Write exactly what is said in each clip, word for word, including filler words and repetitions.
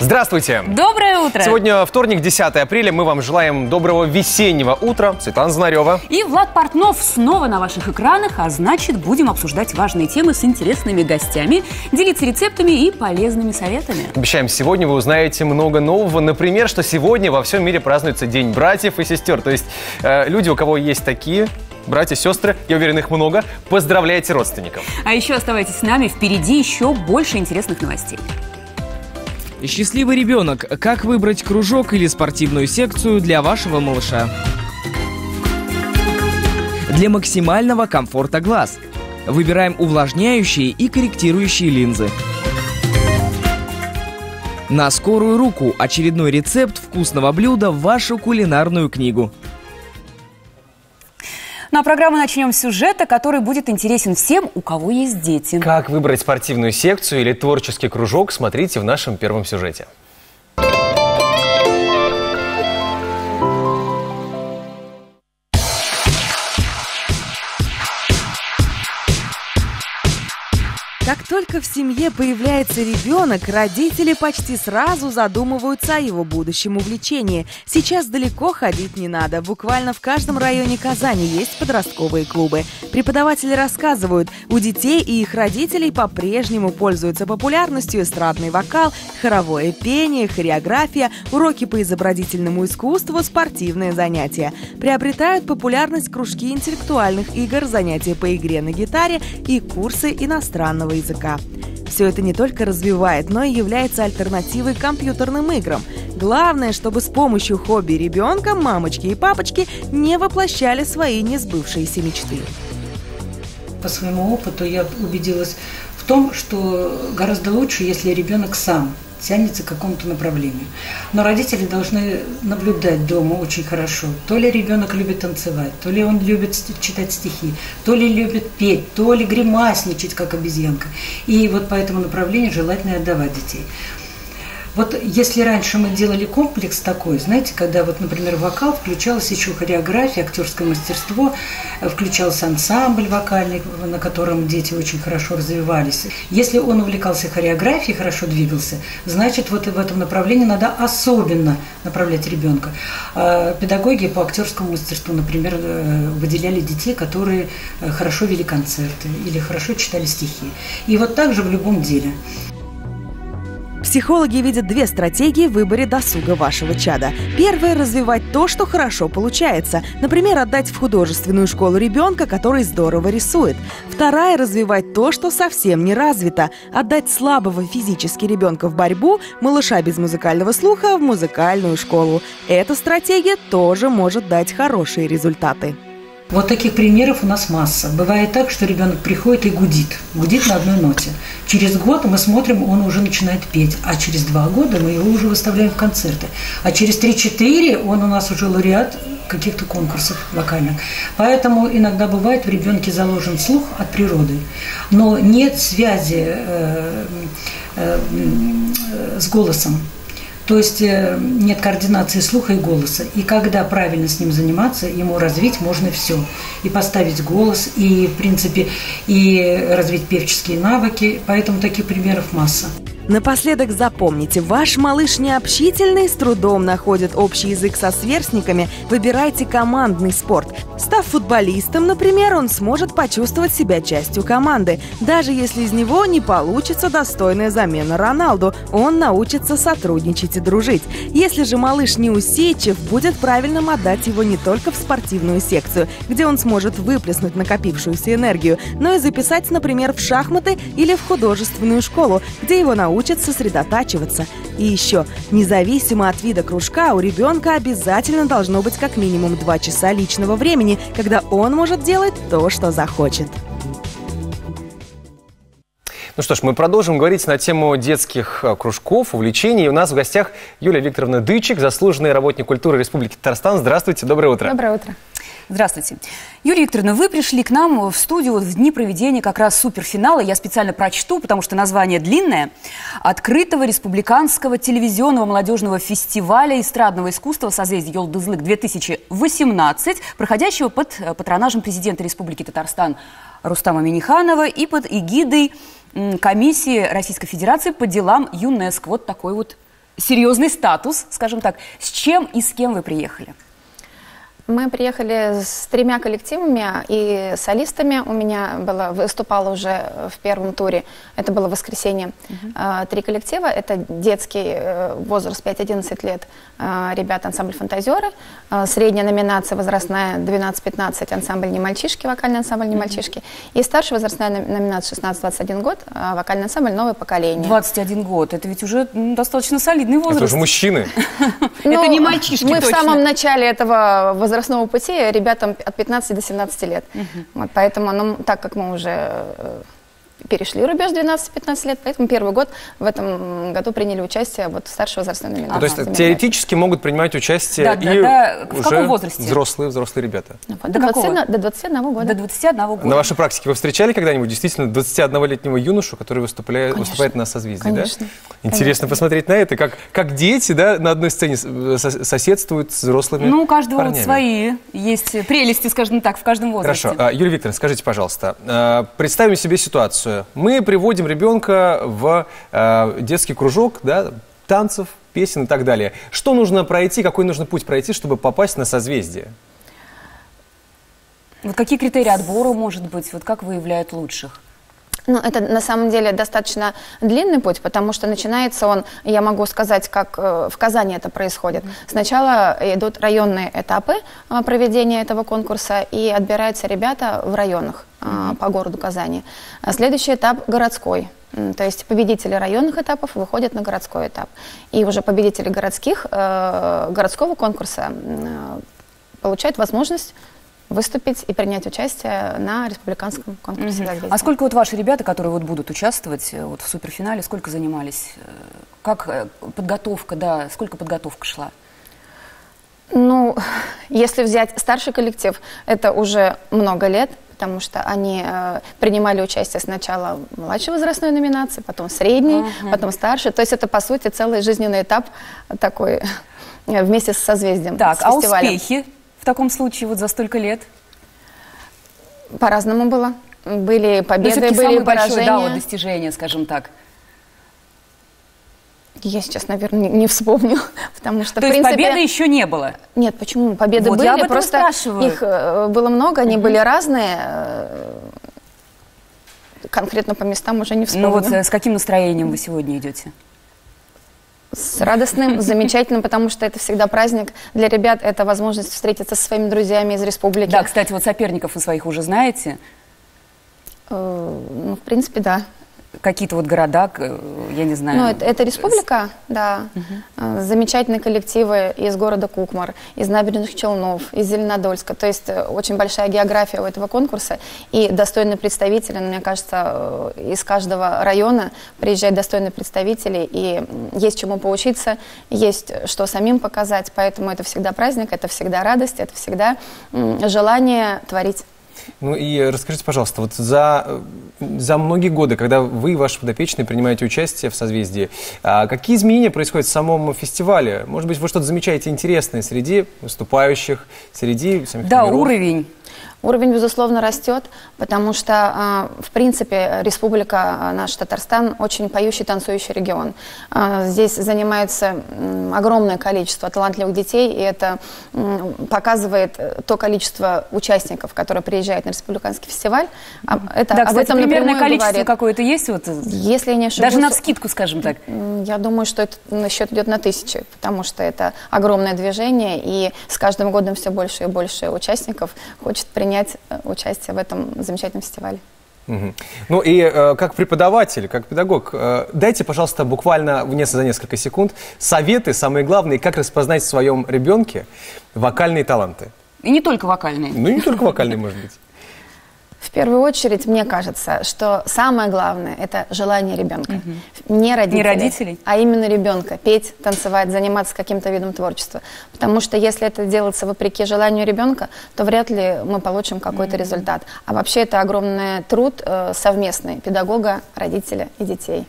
Здравствуйте! Доброе утро! Сегодня вторник, десятое апреля. Мы вам желаем доброго весеннего утра. Светлана Знарева и Влад Портнов снова на ваших экранах, а значит, будем обсуждать важные темы с интересными гостями, делиться рецептами и полезными советами. Обещаем, сегодня вы узнаете много нового. Например, что сегодня во всем мире празднуется День братьев и сестер. То есть э, люди, у кого есть такие... Братья, сестры, я уверен, их много. Поздравляйте родственников. А еще оставайтесь с нами, впереди еще больше интересных новостей. Счастливый ребенок. Как выбрать кружок или спортивную секцию для вашего малыша? Для максимального комфорта глаз выбираем увлажняющие и корректирующие линзы. На скорую руку очередной рецепт вкусного блюда в вашу кулинарную книгу. На программу начнем с сюжета, который будет интересен всем, у кого есть дети. Как выбрать спортивную секцию или творческий кружок, смотрите в нашем первом сюжете. Как только в семье появляется ребенок, родители почти сразу задумываются о его будущем увлечении. Сейчас далеко ходить не надо. Буквально в каждом районе Казани есть подростковые клубы. Преподаватели рассказывают, у детей и их родителей по-прежнему пользуются популярностью эстрадный вокал, хоровое пение, хореография, уроки по изобразительному искусству, спортивные занятия. Приобретают популярность кружки интеллектуальных игр, занятия по игре на гитаре и курсы иностранного языка. Все это не только развивает, но и является альтернативой компьютерным играм. Главное, чтобы с помощью хобби ребенка мамочки и папочки не воплощали свои несбывшиеся мечты. По своему опыту я убедилась в том, что гораздо лучше, если ребенок сам тянется к какому-то направлению. Но родители должны наблюдать дома очень хорошо. То ли ребенок любит танцевать, то ли он любит читать стихи, то ли любит петь, то ли гримасничать, как обезьянка. И вот по этому направлению желательно отдавать детей. Вот если раньше мы делали комплекс такой, знаете, когда вот, например, вокал, включалась еще хореография, актерское мастерство, включался ансамбль вокальный, на котором дети очень хорошо развивались. Если он увлекался хореографией, хорошо двигался, значит, вот и в этом направлении надо особенно направлять ребенка. Педагоги по актерскому мастерству, например, выделяли детей, которые хорошо вели концерты или хорошо читали стихи. И вот так же в любом деле. Психологи видят две стратегии в выборе досуга вашего чада. Первая – развивать то, что хорошо получается. Например, отдать в художественную школу ребенка, который здорово рисует. Вторая – развивать то, что совсем не развито. Отдать слабого физически ребенка в борьбу, малыша без музыкального слуха в музыкальную школу. Эта стратегия тоже может дать хорошие результаты. Вот таких примеров у нас масса. Бывает так, что ребенок приходит и гудит. Гудит на одной ноте. Через год мы смотрим, он уже начинает петь. А через два года мы его уже выставляем в концерты. А через три-четыре он у нас уже лауреат каких-то конкурсов вокальных. Поэтому иногда бывает, в ребенке заложен слух от природы. Но нет связи э, э, э, с голосом. То есть нет координации слуха и голоса. И когда правильно с ним заниматься, ему развить можно все. И поставить голос, и, в принципе, и развить певческие навыки. Поэтому таких примеров масса. Напоследок запомните, ваш малыш необщительный, с трудом находит общий язык со сверстниками, выбирайте командный спорт. Став футболистом, например, он сможет почувствовать себя частью команды. Даже если из него не получится достойная замена Роналду, он научится сотрудничать и дружить. Если же малыш неусидчив, будет правильным отдать его не только в спортивную секцию, где он сможет выплеснуть накопившуюся энергию, но и записать, например, в шахматы или в художественную школу, где его научат учат сосредотачиваться. И еще, независимо от вида кружка, у ребенка обязательно должно быть как минимум два часа личного времени, когда он может делать то, что захочет. Ну что ж, мы продолжим говорить на тему детских кружков, увлечений. И у нас в гостях Юлия Викторовна Дычик, заслуженный работник культуры Республики Татарстан. Здравствуйте, доброе утро. Доброе утро. Здравствуйте. Юлия Викторовна, вы пришли к нам в студию в дни проведения как раз суперфинала. Я специально прочту, потому что название длинное. Открытого республиканского телевизионного молодежного фестиваля эстрадного искусства «Созвездие Йолдызлык» две тысячи восемнадцать, проходящего под патронажем президента Республики Татарстан Рустама Минниханова и под эгидой комиссии Российской Федерации по делам ЮНЕСКО. Вот такой вот серьезный статус, скажем так. С чем и с кем вы приехали? Мы приехали с тремя коллективами и солистами. У меня было, выступала уже в первом туре, это было воскресенье, uh-huh. три коллектива. Это детский возраст пять-одиннадцать лет, ребята ансамбль «Фантазеры», средняя номинация возрастная двенадцать-пятнадцать, ансамбль «Не мальчишки», вокальный ансамбль «Не мальчишки», uh-huh. и старшая возрастная номинация шестнадцать-двадцать один год, вокальный ансамбль «Новое поколение». двадцать один год, это ведь уже достаточно солидный возраст. Это же мужчины. Это не мальчишки. Мы в самом начале этого возраста, возрастного пути ребятам от пятнадцати до семнадцати лет. Uh-huh. Вот, поэтому, ну, так как мы уже перешли рубеж двенадцать-пятнадцать лет, поэтому первый год в этом году приняли участие вот старшего возрастного номинации. А, то есть теоретически могут принимать участие, да, и да, да. уже взрослые, взрослые ребята? Вот, до, двадцати, до двадцати одного года. До двадцати одного года. На вашей практике вы встречали когда-нибудь действительно двадцатиоднолетнего юношу, который выступает, выступает на «Созвездии», да? Интересно Конечно. посмотреть на это, как, как дети, да, на одной сцене соседствуют с взрослыми Ну, у каждого парнями. Вот свои есть прелести, скажем так, в каждом возрасте. Хорошо. Юлия Викторовна, скажите, пожалуйста, представим себе ситуацию. Мы приводим ребенка в э, детский кружок, да, танцев, песен и так далее. Что нужно пройти, какой нужно путь пройти, чтобы попасть на «Созвездие»? Вот какие критерии отбора, может быть, вот как выявляют лучших? Ну, это на самом деле достаточно длинный путь, потому что начинается он, я могу сказать, как э, в Казани это происходит. Сначала идут районные этапы э, проведения этого конкурса, и отбираются ребята в районах э, по городу Казани. Следующий этап – городской. То есть победители районных этапов выходят на городской этап. И уже победители городских, э, городского конкурса э, получают возможность выступить и принять участие на республиканском конкурсе. Mm-hmm. А сколько вот ваши ребята, которые вот будут участвовать вот в суперфинале, сколько занимались? Как подготовка, да, сколько подготовка шла? Ну, если взять старший коллектив, это уже много лет, потому что они э, принимали участие сначала в младшей возрастной номинации, потом средней, mm-hmm. потом старшей. То есть это, по сути, целый жизненный этап такой вместе с «Созвездием». Так, с а успехи? В таком случае вот за столько лет? По-разному было. Были победы, были поражения. Да, вот достижения, скажем так. Я сейчас, наверное, не вспомню, потому что, в принципе, победы еще не было? Нет, почему? Победы были, я просто их было много, они были разные. Конкретно по местам уже не вспомню. Ну вот с каким настроением вы сегодня идете? С радостным, замечательным, потому что это всегда праздник. Для ребят это возможность встретиться со своими друзьями из республики. Да, кстати, вот соперников вы своих уже знаете? Ну, в принципе, да. Какие-то вот города, я не знаю. Ну, это, это республика, да. Угу. Замечательные коллективы из города Кукмар, из Набережных Челнов, из Зеленодольска. То есть очень большая география у этого конкурса. И достойные представители, мне кажется, из каждого района приезжают достойные представители. И есть чему поучиться, есть что самим показать. Поэтому это всегда праздник, это всегда радость, это всегда желание творить. Ну и расскажите, пожалуйста, вот за, за многие годы, когда вы и ваши подопечные принимаете участие в «Созвездии», какие изменения происходят в самом фестивале? Может быть, вы что-то замечаете интересное среди выступающих, среди самих Да, номеров? Уровень. Уровень, безусловно, растет, потому что, в принципе, республика наш Татарстан очень поющий, танцующий регион. Здесь занимается огромное количество талантливых детей, и это показывает то количество участников, которые приезжают на республиканский фестиваль. Это, да, кстати, об этом примерное количество какое-то есть? Вот, если я не ошибаюсь, даже навскидку, скажем так. Я думаю, что это, счет идет на тысячи, потому что это огромное движение, и с каждым годом все больше и больше участников хочет принять участие в этом замечательном фестивале. Угу. Ну и э, как преподаватель, как педагог, э, дайте, пожалуйста, буквально в не, за несколько секунд советы, самые главные, как распознать в своем ребенке вокальные таланты. И не только вокальные. Ну и не только вокальные, может быть. В первую очередь, мне кажется, что самое главное – это желание ребенка. Угу. Не родителей, не родителей, а именно ребенка. Петь, танцевать, заниматься каким-то видом творчества. Потому что если это делается вопреки желанию ребенка, то вряд ли мы получим какой-то угу. результат. А вообще это огромный труд э, совместный педагога, родителя и детей.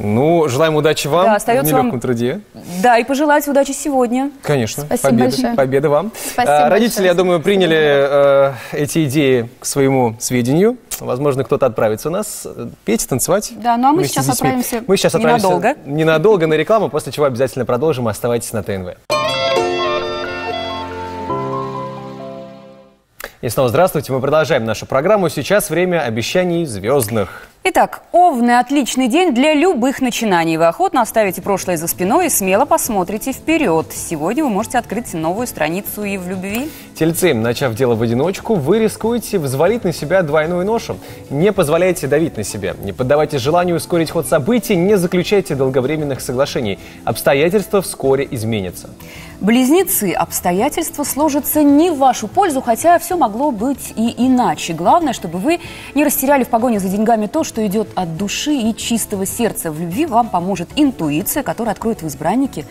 Ну, желаем удачи вам, да, остается в нелегком вам... труде. Да, и пожелать удачи сегодня. Конечно. Спасибо победа, большое. Победа вам. А, родители, большое. Я думаю, приняли э, эти идеи к своему сведению. Возможно, кто-то отправится у нас петь, танцевать. Да, ну а мы сейчас отправимся мы сейчас отправимся ненадолго. ненадолго на рекламу, после чего обязательно продолжим. Оставайтесь на Т Н В. И снова здравствуйте. Мы продолжаем нашу программу. Сейчас время обещаний звездных. Итак, Овны – отличный день для любых начинаний. Вы охотно оставите прошлое за спиной и смело посмотрите вперед. Сегодня вы можете открыть новую страницу и в любви. Тельцы, начав дело в одиночку, вы рискуете взвалить на себя двойную ношу. Не позволяйте давить на себя. Не поддавайтесь желанию ускорить ход событий. Не заключайте долговременных соглашений. Обстоятельства вскоре изменятся. Близнецы, обстоятельства сложатся не в вашу пользу, хотя все могло быть и иначе. Главное, чтобы вы не растеряли в погоне за деньгами то, что идет от души и чистого сердца. В любви вам поможет интуиция, которая откроет в избраннике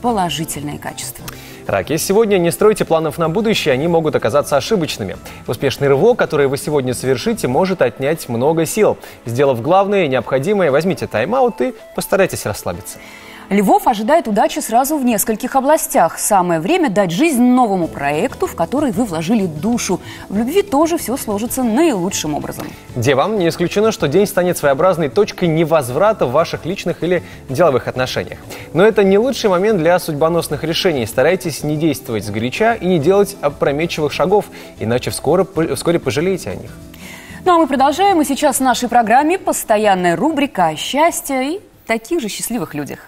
положительные качества. Раки, сегодня не стройте планов на будущее, они могут оказаться ошибочными. Успешный рывок, который вы сегодня совершите, может отнять много сил. Сделав главное и необходимое, возьмите тайм-аут и постарайтесь расслабиться. Львов ожидает удачи сразу в нескольких областях. Самое время дать жизнь новому проекту, в который вы вложили душу. В любви тоже все сложится наилучшим образом. Девам, не исключено, что день станет своеобразной точкой невозврата в ваших личных или деловых отношениях. Но это не лучший момент для судьбоносных решений. Старайтесь не действовать сгоряча и не делать опрометчивых шагов, иначе вскоре, вскоре пожалеете о них. Ну а мы продолжаем. И сейчас в нашей программе постоянная рубрика о счастье и таких же счастливых людях.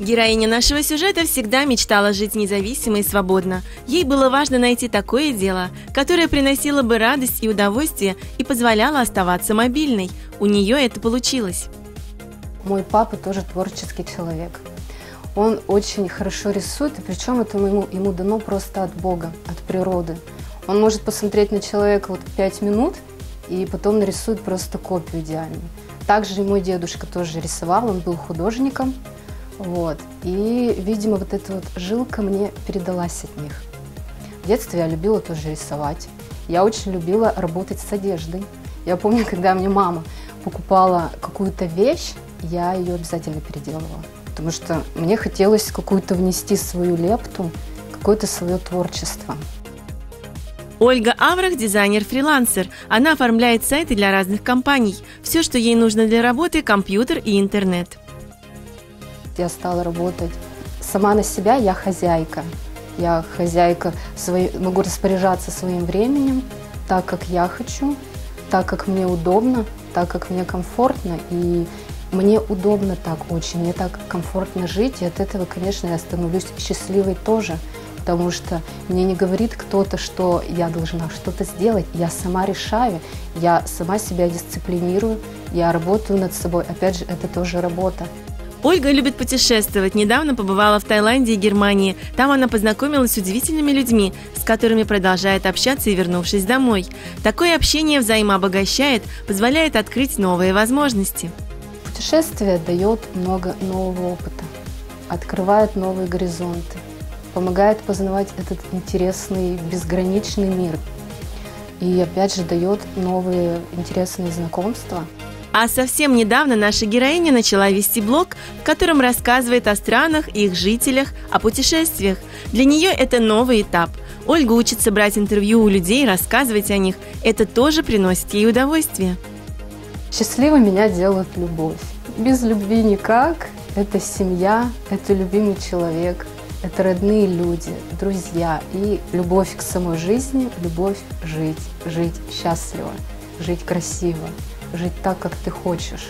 Героиня нашего сюжета всегда мечтала жить независимо и свободно. Ей было важно найти такое дело, которое приносило бы радость и удовольствие и позволяло оставаться мобильной. У нее это получилось. Мой папа тоже творческий человек. Он очень хорошо рисует, и причем это ему, ему дано просто от Бога, от природы. Он может посмотреть на человека вот пять минут и потом нарисует просто копию идеальную. Также мой дедушка тоже рисовал, он был художником. Вот. И, видимо, вот эта вот жилка мне передалась от них. В детстве я любила тоже рисовать. Я очень любила работать с одеждой. Я помню, когда мне мама покупала какую-то вещь, я ее обязательно переделывала. Потому что мне хотелось какую-то внести свою лепту, какое-то свое творчество. Ольга Аврах – дизайнер-фрилансер. Она оформляет сайты для разных компаний. Все, что ей нужно для работы – компьютер и интернет. Я стала работать сама на себя, я хозяйка. Я хозяйка, своей, могу распоряжаться своим временем так, как я хочу, так, как мне удобно, так, как мне комфортно. И мне удобно так очень, мне так комфортно жить. И от этого, конечно, я становлюсь счастливой тоже, потому что мне не говорит кто-то, что я должна что-то сделать. Я сама решаю, я сама себя дисциплинирую, я работаю над собой. Опять же, это тоже работа. Ольга любит путешествовать. Недавно побывала в Таиланде и Германии. Там она познакомилась с удивительными людьми, с которыми продолжает общаться и вернувшись домой. Такое общение взаимообогащает, позволяет открыть новые возможности. Путешествие дает много нового опыта, открывает новые горизонты, помогает познавать этот интересный, безграничный мир. И опять же дает новые интересные знакомства. А совсем недавно наша героиня начала вести блог, в котором рассказывает о странах, их жителях, о путешествиях. Для нее это новый этап. Ольга учится брать интервью у людей, рассказывать о них. Это тоже приносит ей удовольствие. Счастливой меня делает любовь. Без любви никак. Это семья, это любимый человек, это родные люди, друзья. И любовь к самой жизни, любовь жить, жить счастливо, жить красиво. Жить так, как ты хочешь.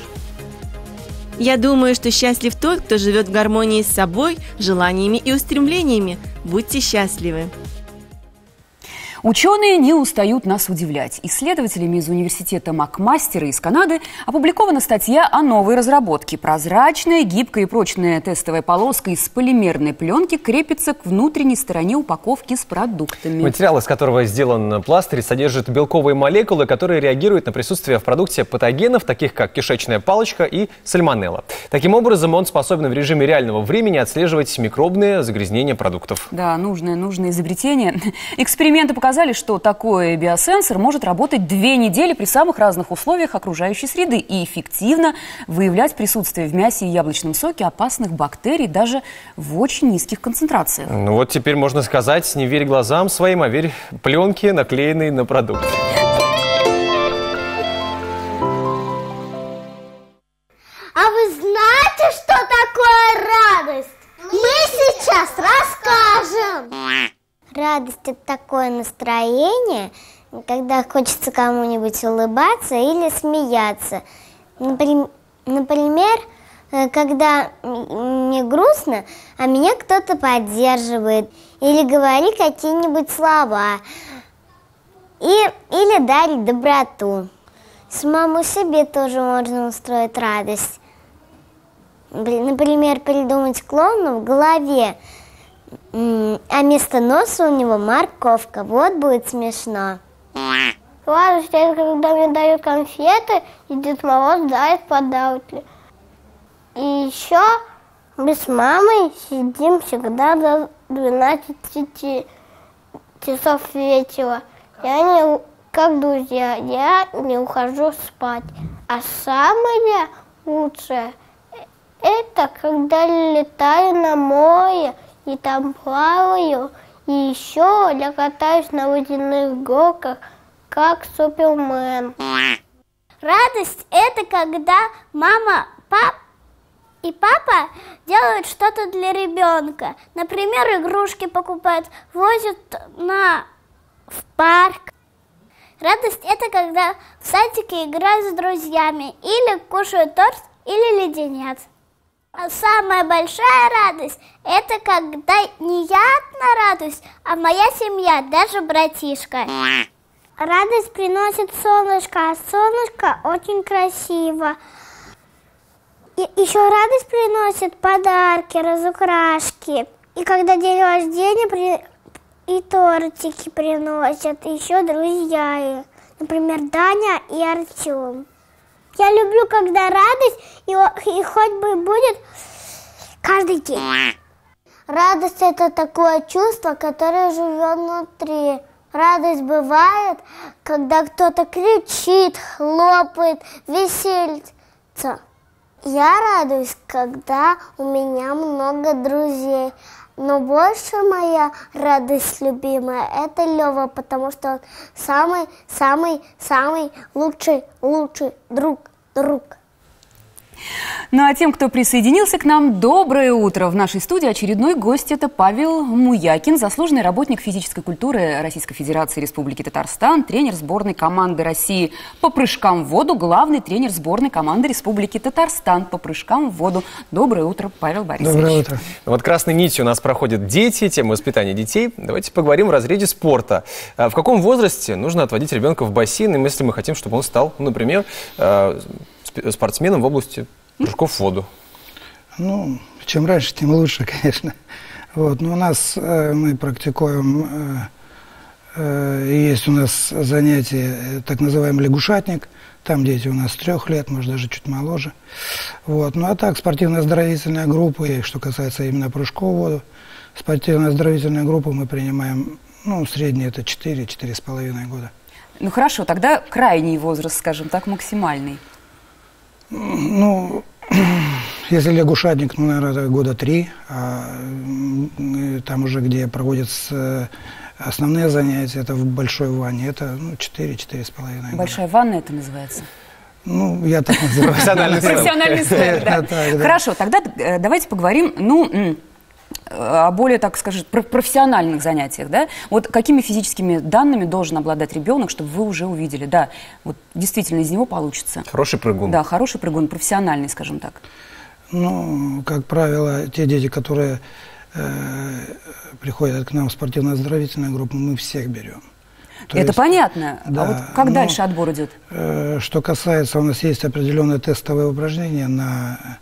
Я думаю, что счастлив тот, кто живет в гармонии с собой, желаниями и устремлениями. Будьте счастливы. Ученые не устают нас удивлять. Исследователями из университета Макмастера из Канады опубликована статья о новой разработке. Прозрачная, гибкая и прочная тестовая полоска из полимерной пленки крепится к внутренней стороне упаковки с продуктами. Материал, из которого сделан пластырь, содержит белковые молекулы, которые реагируют на присутствие в продукте патогенов, таких как кишечная палочка и сальмонелла. Таким образом, он способен в режиме реального времени отслеживать микробные загрязнения продуктов. Да, нужное, нужное изобретение. Эксперименты показали, доказали, что такой биосенсор может работать две недели при самых разных условиях окружающей среды и эффективно выявлять присутствие в мясе и яблочном соке опасных бактерий даже в очень низких концентрациях. Ну вот теперь можно сказать: не верь глазам своим, а верь пленке, наклеенной на продукт. А вы знаете, что такое радость? Мы сейчас расскажем. Радость – это такое настроение, когда хочется кому-нибудь улыбаться или смеяться. Например, когда мне грустно, а меня кто-то поддерживает. Или говорит какие-нибудь слова. И, или дарит доброту. Самому себе тоже можно устроить радость. Например, придумать клоуна в голове, а вместо носа у него морковка. Вот будет смешно. Радость – это когда мне дают конфеты, и Дед Мороз дает подарки. И еще мы с мамой сидим всегда до двенадцати часов вечера. Я не, как друзья, я не ухожу спать. А самое лучшее – это когда летаю на море и там плаваю, и еще я катаюсь на водяных горках, как Супермен. Радость – это когда мама, пап и папа делают что-то для ребенка. Например, игрушки покупают, возят на... в парк. Радость – это когда в садике играют с друзьями или кушают торт или леденец. А самая большая радость – это когда не я одна радуюсь, а моя семья, даже братишка. Радость приносит солнышко, а солнышко очень красиво. И еще радость приносит подарки, разукрашки. И когда день рождения, при... и тортики приносят, и еще друзья, например, Даня и Артем. Я люблю, когда радость, и, и хоть бы будет каждый день. Радость – это такое чувство, которое живет внутри. Радость бывает, когда кто-то кричит, хлопает, веселится. Я радуюсь, когда у меня много друзей. Но больше моя радость любимая – это Лёва, потому что он самый-самый-самый лучший-лучший друг-друг. Ну а тем, кто присоединился к нам, доброе утро. В нашей студии очередной гость – это Павел Муякин, заслуженный работник физической культуры Российской Федерации Республики Татарстан, тренер сборной команды России по прыжкам в воду, главный тренер сборной команды Республики Татарстан по прыжкам в воду. Доброе утро, Павел Борисович. Доброе утро. Вот красной нитью у нас проходят дети, тема воспитания детей. Давайте поговорим в разрезе спорта. В каком возрасте нужно отводить ребенка в бассейн, если мы хотим, чтобы он стал, например, спортсменом в области прыжков в воду? Ну, чем раньше, тем лучше, конечно. Вот. Но у нас э, мы практикуем, э, э, есть у нас занятие, так называемый лягушатник. Там дети у нас с трех лет, может, даже чуть моложе. Вот. Ну, а так, спортивно-оздоровительная группа, и что касается именно прыжков в воду, спортивно-оздоровительную группу мы принимаем, ну, средний это четыре-четыре с половиной года. Ну, хорошо, тогда крайний возраст, скажем так, максимальный. Ну, если лягушатник, ну, наверное, года три, а там уже, где проводятся основные занятия, это в большой ванне, это ну, четыре-четыре с половиной. Большая ванна это называется? Ну, я так называю. Профессиональный спорт, да. Хорошо, тогда давайте поговорим, ну... о более, так скажем, профессиональных занятиях, да? Вот какими физическими данными должен обладать ребенок, чтобы вы уже увидели, да, вот действительно из него получится. Хороший прыгун. Да, хороший прыгун, профессиональный, скажем так. Ну, как правило, те дети, которые э, приходят к нам в спортивно-оздоровительную группу, мы всех берем. То Это есть, понятно. Да, а вот как но, дальше отбор идет? Э, что касается, у нас есть определенные тестовые упражнения на...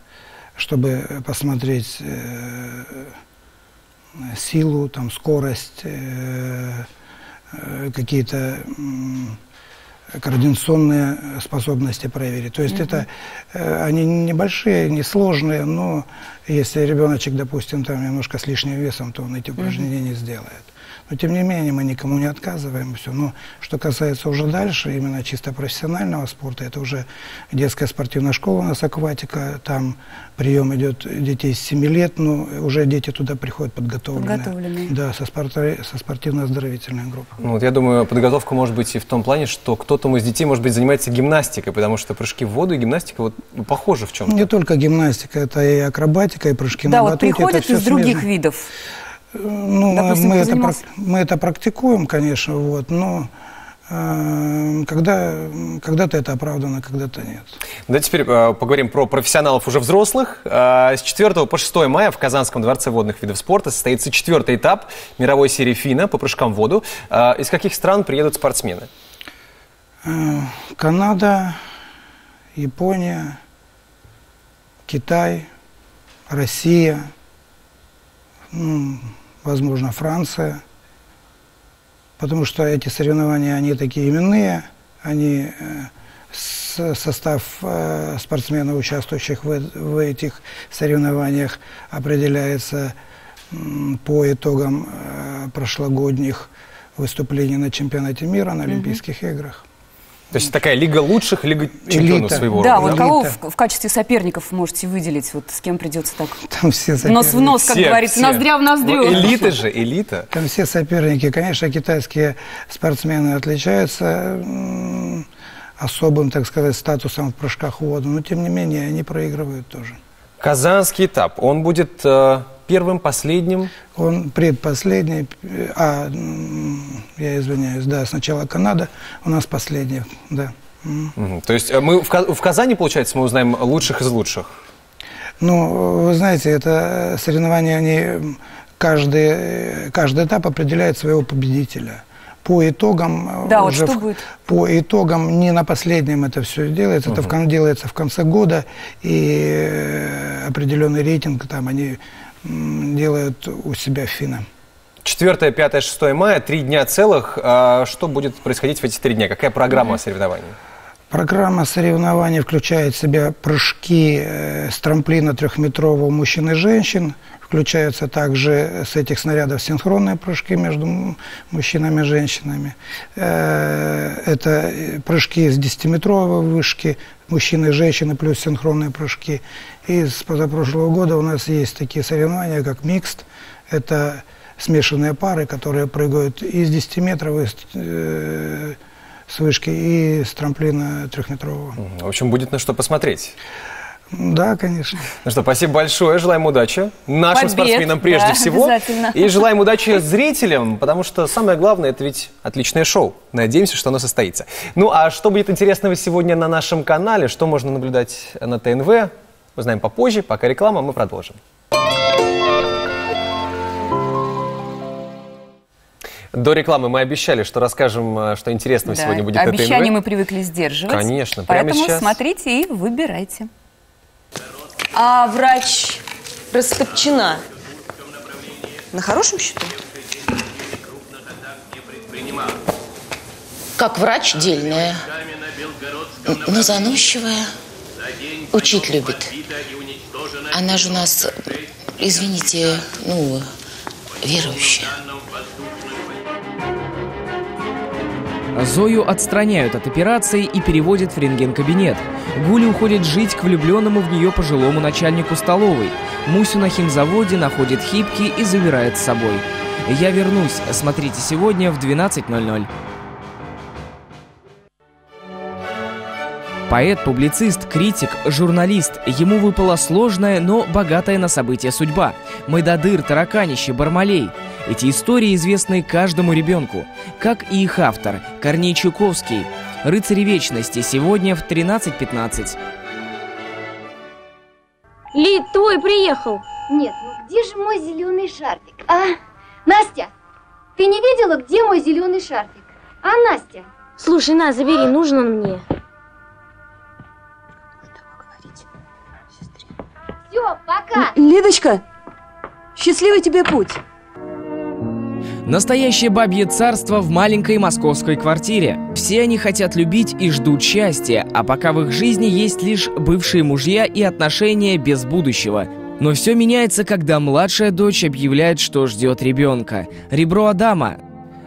чтобы посмотреть э, силу, там, скорость, э, э, какие-то э, координационные способности проверить. То есть mm-hmm. это э, они небольшие, несложные, но если ребеночек, допустим, там немножко с лишним весом, то он эти упражнения mm-hmm. не сделает. Но тем не менее мы никому не отказываем. Все. Но что касается уже дальше, именно чисто профессионального спорта, это уже детская спортивная школа у нас «Акватика». Там прием идет детей с семи лет, но уже дети туда приходят подготовленные. подготовленные. Да, со, спорта, со спортивно-оздоровительной группой. Ну, вот я думаю, подготовка может быть и в том плане, что кто-то из детей, может быть, занимается гимнастикой, потому что прыжки в воду и гимнастика вот, ну, похожи в чем-то. Не только гимнастика, это и акробатика, и прыжки да, на батуте. Да, вот приходят из других смежно. видов. Ну, допустим, мы, это, мы это практикуем, конечно, вот, но э, когда, когда-то это оправдано, когда-то нет. Да, теперь э, поговорим про профессионалов уже взрослых. Э, с четвёртого по шестое мая в Казанском дворце водных видов спорта состоится четвертый этап мировой серии «Фина» по прыжкам в воду. Э, из каких стран приедут спортсмены? Э, Канада, Япония, Китай, Россия, ну, возможно, Франция, потому что эти соревнования, они такие именные, они э, состав э, спортсменов, участвующих в, в этих соревнованиях, определяется э, по итогам э, прошлогодних выступлений на чемпионате мира, на Олимпийских mm-hmm. играх. То есть такая лига лучших, лига чемпионов своего да, рода. Да, вот кого в, в качестве соперников можете выделить? Вот с кем придется так? Там все соперники. Нос в нос, как все, говорится, все. ноздря в ноздрю. Вот элита же, элита. Там все соперники. Конечно, китайские спортсмены отличаются особым, так сказать, статусом в прыжках в воду. Но, тем не менее, они проигрывают тоже. Казанский этап, он будет э, первым, последним? Он предпоследний, а, я извиняюсь, да, сначала Канада, у нас последний, да. Угу. То есть мы в, в Казани, получается, мы узнаем лучших из лучших? Ну, вы знаете, это соревнования, они, каждый, каждый этап определяет своего победителя. По итогам, да, уже вот в, будет? по итогам не на последнем это все делается, угу. это в, делается в конце года, и определенный рейтинг там они делают у себя в «Фина». четвёртое, пятое, шестое мая, три дня целых. А что будет происходить в эти три дня? Какая программа угу. соревнований? Программа соревнований включает в себя прыжки с трамплина трехметрового мужчин и женщин. Включаются также с этих снарядов синхронные прыжки между мужчинами и женщинами. Это прыжки с десятиметровой вышки, мужчины и женщины, плюс синхронные прыжки. И с позапрошлого года у нас есть такие соревнования, как микст. Это смешанные пары, которые прыгают и с десяти метров, и с вышки, и с трамплина трехметрового. В общем, будет на что посмотреть. Да, конечно. Ну что, спасибо большое. Желаем удачи нашим Побед, спортсменам прежде да, всего. И желаем удачи зрителям, потому что самое главное, это ведь отличное шоу. Надеемся, что оно состоится. Ну а что будет интересного сегодня на нашем канале, что можно наблюдать на ТНВ, узнаем попозже. Пока реклама, мы продолжим. До рекламы мы обещали, что расскажем, что интересного да, сегодня будет на ТНВ. Обещания мы привыкли сдерживать. Конечно, поэтому прямо сейчас смотрите и выбирайте. А врач растопчена на хорошем счету? Как врач дельная, но заносчивая, учить любит. Она же у нас, извините, ну, верующая. Зою отстраняют от операции и переводят в рентген-кабинет. Гуля уходит жить к влюбленному в нее пожилому начальнику столовой. Мусю на химзаводе находит Хипки и забирает с собой. «Я вернусь». Смотрите сегодня в двенадцать ноль ноль. Поэт, публицист, критик, журналист. Ему выпала сложная, но богатая на события судьба. Мойдодыр, Тараканище, Бармалей. Эти истории известны каждому ребенку. Как и их автор, Корней Чуковский. «Рыцари вечности» сегодня в тринадцать пятнадцать. Ли, твой приехал. Нет, ну где же мой зеленый шарфик? А, Настя, ты не видела, где мой зеленый шарфик? А, Настя? Слушай, на, забери, нужен он мне. Все, пока. Лидочка, счастливый тебе путь. Настоящее бабье царство в маленькой московской квартире. Все они хотят любить и ждут счастья, а пока в их жизни есть лишь бывшие мужья и отношения без будущего. Но все меняется, когда младшая дочь объявляет, что ждет ребенка. Ребро Адама.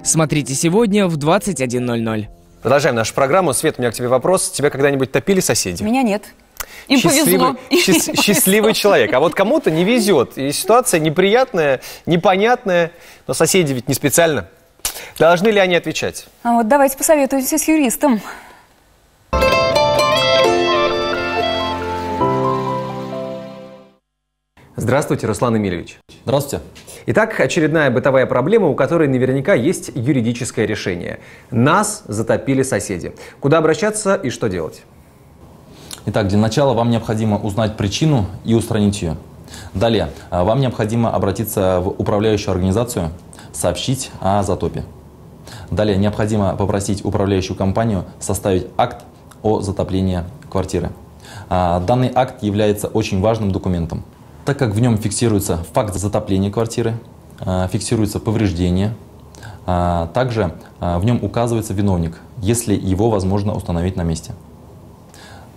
Смотрите сегодня в двадцать один ноль ноль. Продолжаем нашу программу. Свет, у меня к тебе вопрос. Тебя когда-нибудь топили соседи? Меня нет. Им повезло. Счастливый человек. А вот кому-то не везет. И ситуация неприятная, непонятная. Но соседи ведь не специально. Должны ли они отвечать? А вот давайте посоветуемся с юристом. Здравствуйте, Руслан Эмильевич. Здравствуйте. Итак, очередная бытовая проблема, у которой наверняка есть юридическое решение. Нас затопили соседи. Куда обращаться и что делать? Итак, для начала вам необходимо узнать причину и устранить ее. Далее, вам необходимо обратиться в управляющую организацию, сообщить о затопе. Далее, необходимо попросить управляющую компанию составить акт о затоплении квартиры. Данный акт является очень важным документом, так как в нем фиксируется факт затопления квартиры, фиксируется повреждение, также в нем указывается виновник, если его возможно установить на месте.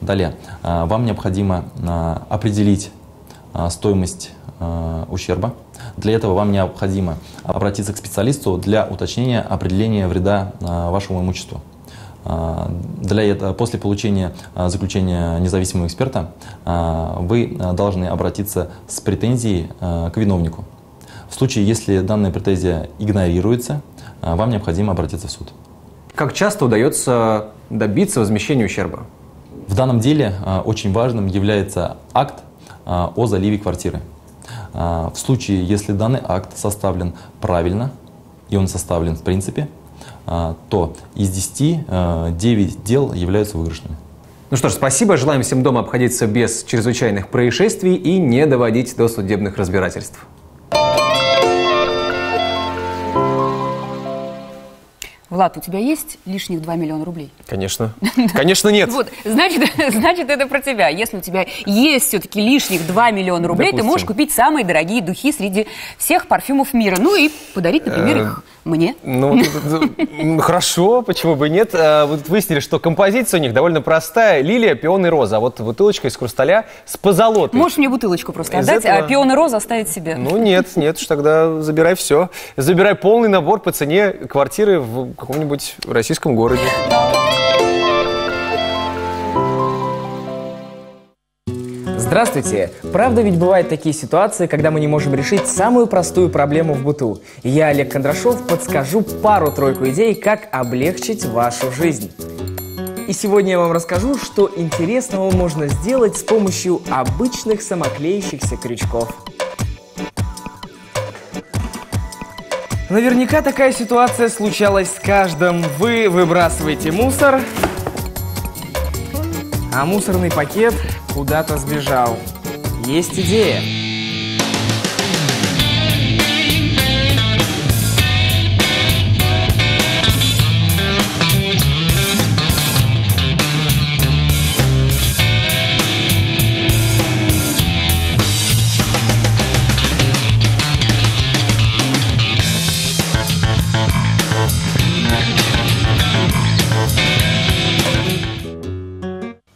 Далее, вам необходимо определить стоимость ущерба. Для этого вам необходимо обратиться к специалисту для уточнения определения вреда вашему имуществу. Для этого, после получения заключения независимого эксперта, вы должны обратиться с претензией к виновнику. В случае, если данная претензия игнорируется, вам необходимо обратиться в суд. Как часто удается добиться возмещения ущерба? В данном деле очень важным является акт о заливе квартиры. В случае, если данный акт составлен правильно, и он составлен в принципе, то из десяти девять дел являются выигрышными. Ну что ж, спасибо. Желаем всем дома обходиться без чрезвычайных происшествий и не доводить до судебных разбирательств. Влад, у тебя есть лишних два миллиона рублей? Конечно. Конечно нет. Вот, значит, значит, это про тебя. Если у тебя есть все-таки лишних два миллиона рублей, допустим, ты можешь купить самые дорогие духи среди всех парфюмов мира. Ну и подарить, например, их мне. Ну, хорошо, почему бы и нет. Вот выяснили, что композиция у них довольно простая. Лилия, пион и роза. А вот бутылочка из хрусталя с позолотой. Можешь мне бутылочку просто отдать, а пион и роза оставить себе? Ну нет, нет, тогда забирай все. Забирай полный набор по цене квартиры в каком-нибудь российском городе. Здравствуйте! Правда ведь бывают такие ситуации, когда мы не можем решить самую простую проблему в быту. Я, Олег Кондрашов, подскажу пару-тройку идей, как облегчить вашу жизнь. И сегодня я вам расскажу, что интересного можно сделать с помощью обычных самоклеящихся крючков. Наверняка такая ситуация случалась с каждым. Вы выбрасываете мусор, а мусорный пакет куда-то сбежал. Есть идея.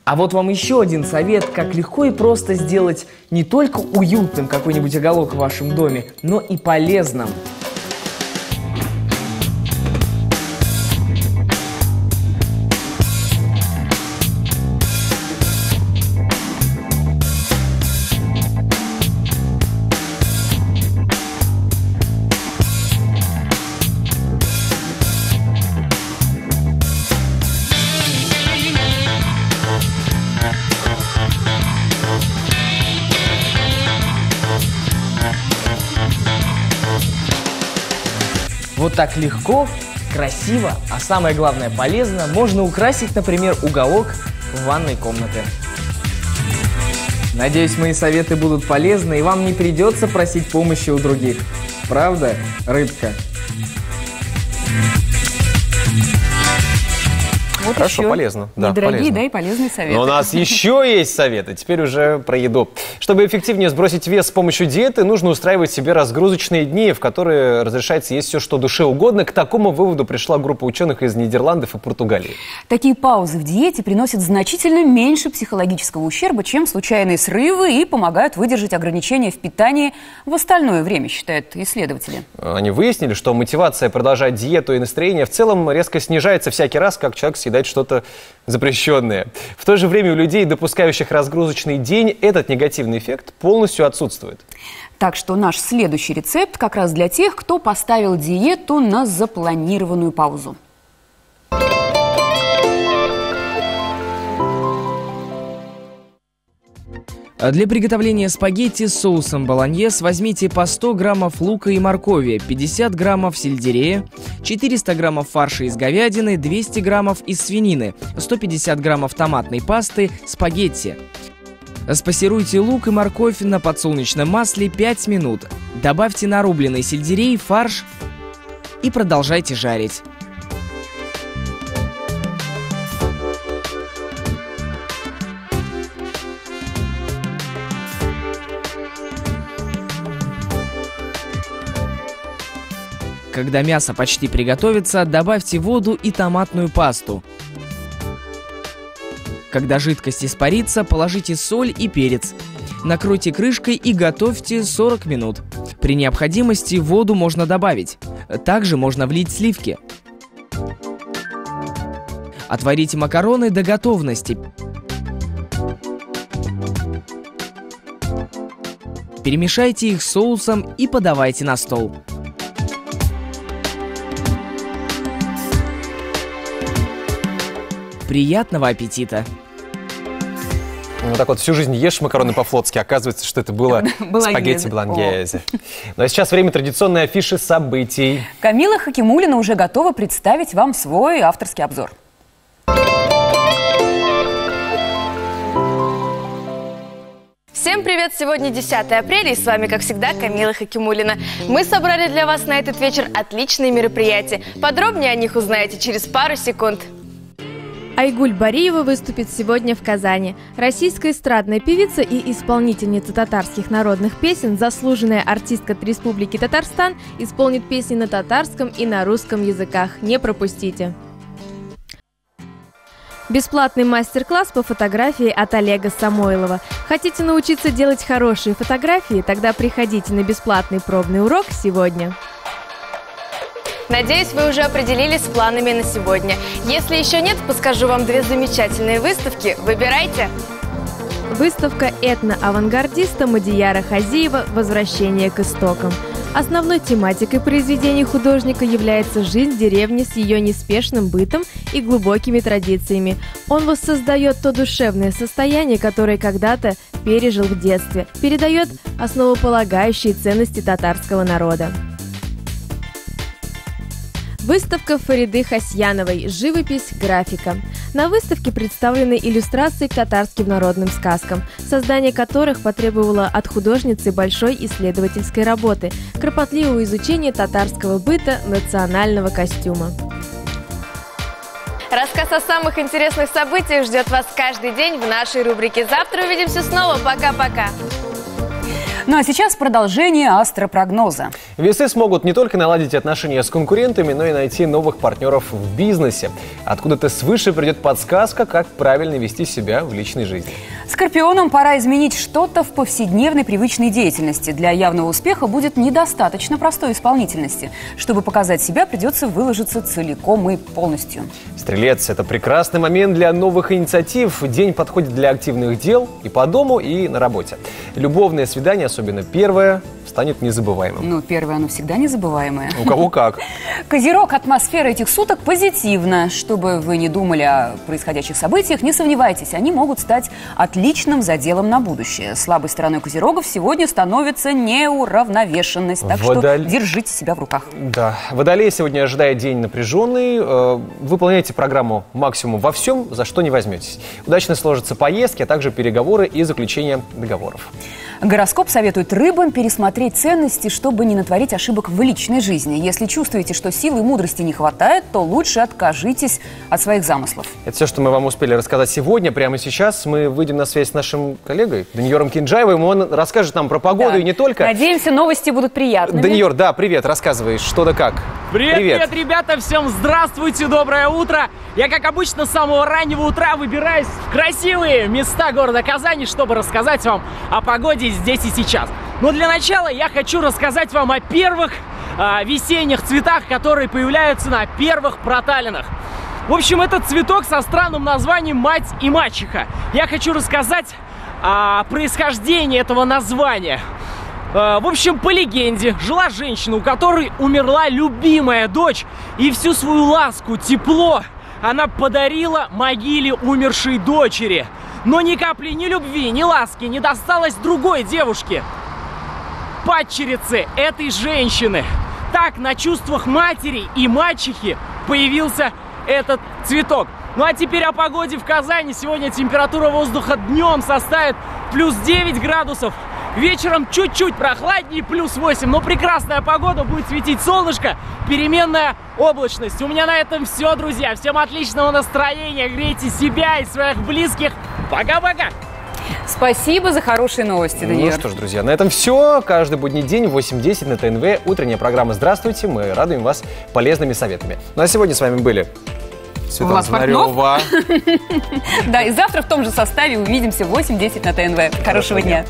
А вот вам еще один совет, как легко и просто сделать не только уютным какой-нибудь уголок в вашем доме, но и полезным. Вот так легко, красиво, а самое главное полезно, можно украсить, например, уголок ванной комнаты. Надеюсь, мои советы будут полезны, и вам не придется просить помощи у других. Правда, рыбка? Вот хорошо, еще полезно. Да, недорогие, полезно. Да, и полезные советы. Но у нас еще есть советы, теперь уже про еду. Чтобы эффективнее сбросить вес с помощью диеты, нужно устраивать себе разгрузочные дни, в которые разрешается есть все, что душе угодно. К такому выводу пришла группа ученых из Нидерландов и Португалии. Такие паузы в диете приносят значительно меньше психологического ущерба, чем случайные срывы, и помогают выдержать ограничения в питании в остальное время, считают исследователи. Они выяснили, что мотивация продолжать диету и настроение в целом резко снижается всякий раз, как человек съедает что-то запрещенное. В то же время у людей, допускающих разгрузочный день, этот негативный эффект полностью отсутствует. Так что наш следующий рецепт как раз для тех, кто поставил диету на запланированную паузу. Для приготовления спагетти с соусом болоньез возьмите по сто граммов лука и моркови, пятьдесят граммов сельдерея, четыреста граммов фарша из говядины, двести граммов из свинины, сто пятьдесят граммов томатной пасты, спагетти. Спассируйте лук и морковь на подсолнечном масле пять минут. Добавьте нарубленный сельдерей, фарш и продолжайте жарить. Когда мясо почти приготовится, добавьте воду и томатную пасту. Когда жидкость испарится, положите соль и перец. Накройте крышкой и готовьте сорок минут. При необходимости воду можно добавить. Также можно влить сливки. Отварите макароны до готовности. Перемешайте их соусом и подавайте на стол. Приятного аппетита! Ну так вот, всю жизнь ешь макароны по-флотски, оказывается, что это было спагетти болоньезе. Ну а сейчас время традиционной афиши событий. Камила Хакимулина уже готова представить вам свой авторский обзор. Всем привет! Сегодня десятое апреля, и с вами, как всегда, Камила Хакимулина. Мы собрали для вас на этот вечер отличные мероприятия. Подробнее о них узнаете через пару секунд. Айгуль Бариева выступит сегодня в Казани. Российская эстрадная певица и исполнительница татарских народных песен, заслуженная артистка Республики Татарстан, исполнит песни на татарском и на русском языках. Не пропустите! Бесплатный мастер-класс по фотографии от Олега Самойлова. Хотите научиться делать хорошие фотографии? Тогда приходите на бесплатный пробный урок сегодня. Надеюсь, вы уже определились с планами на сегодня. Если еще нет, подскажу вам две замечательные выставки. Выбирайте! Выставка этно-авангардиста Мадияра Хазиева «Возвращение к истокам». Основной тематикой произведений художника является жизнь деревни с ее неспешным бытом и глубокими традициями. Он воссоздает то душевное состояние, которое когда-то пережил в детстве, передает основополагающие ценности татарского народа. Выставка Фариды Хасьяновой «Живопись. Графика». На выставке представлены иллюстрации к татарским народным сказкам, создание которых потребовало от художницы большой исследовательской работы, кропотливого изучения татарского быта, национального костюма. Рассказ о самых интересных событиях ждет вас каждый день в нашей рубрике. Завтра увидимся снова. Пока-пока! Ну а сейчас продолжение астропрогноза. Весы смогут не только наладить отношения с конкурентами, но и найти новых партнеров в бизнесе. Откуда-то свыше придет подсказка, как правильно вести себя в личной жизни. Скорпионам пора изменить что-то в повседневной привычной деятельности. Для явного успеха будет недостаточно простой исполнительности. Чтобы показать себя, придется выложиться целиком и полностью. Стрелец – это прекрасный момент для новых инициатив. День подходит для активных дел и по дому, и на работе. Любовное свидание, особенно первое, станет незабываемым. Ну, первое, оно всегда незабываемое. У кого как. Козерог, атмосфера этих суток позитивна. Чтобы вы не думали о происходящих событиях, не сомневайтесь, они могут стать отличным заделом на будущее. Слабой стороной козерогов сегодня становится неуравновешенность. Так Водоль... что держите себя в руках. Да. Водолей сегодня ожидает день напряженный. Выполняйте Слушайте программу «Максимум во всем», за что не возьметесь. Удачно сложатся поездки, а также переговоры и заключение договоров. Гороскоп советует рыбам пересмотреть ценности, чтобы не натворить ошибок в личной жизни. Если чувствуете, что силы и мудрости не хватает, то лучше откажитесь от своих замыслов. Это все, что мы вам успели рассказать сегодня. Прямо сейчас мы выйдем на связь с нашим коллегой Даниором Кинджаевым. Он расскажет нам про погоду, да, и не только. Надеемся, новости будут приятными. Даниор, да, привет, рассказывай, что да как. Привет, привет, привет, ребята, всем здравствуйте, доброе утро. Я, как обычно, с самого раннего утра выбираюсь в красивые места города Казани, чтобы рассказать вам о погоде здесь и сейчас. Но для начала я хочу рассказать вам о первых э, весенних цветах, которые появляются на первых проталинах. В общем, этот цветок со странным названием «Мать и мачеха». Я хочу рассказать о происхождении этого названия. В общем, по легенде, жила женщина, у которой умерла любимая дочь, и всю свою ласку, тепло она подарила могиле умершей дочери. Но ни капли ни любви, ни ласки не досталось другой девушке, падчерице этой женщины. Так на чувствах матери и мачехи появился этот цветок. Ну а теперь о погоде в Казани. Сегодня температура воздуха днем составит плюс девять градусов. Вечером чуть-чуть прохладнее, плюс восемь, но прекрасная погода, будет светить солнышко, переменная облачность. У меня на этом все, друзья. Всем отличного настроения, грейте себя и своих близких. Пока-пока! Спасибо за хорошие новости, Даниил. Ну что ж, друзья, на этом все. Каждый будний день в восемь десять на ТНВ. Утренняя программа «Здравствуйте». Мы радуем вас полезными советами. Ну а сегодня с вами были... Светлана Знарева. Да, и завтра в том же составе увидимся в восемь десять на ТНВ. Хорошего дня.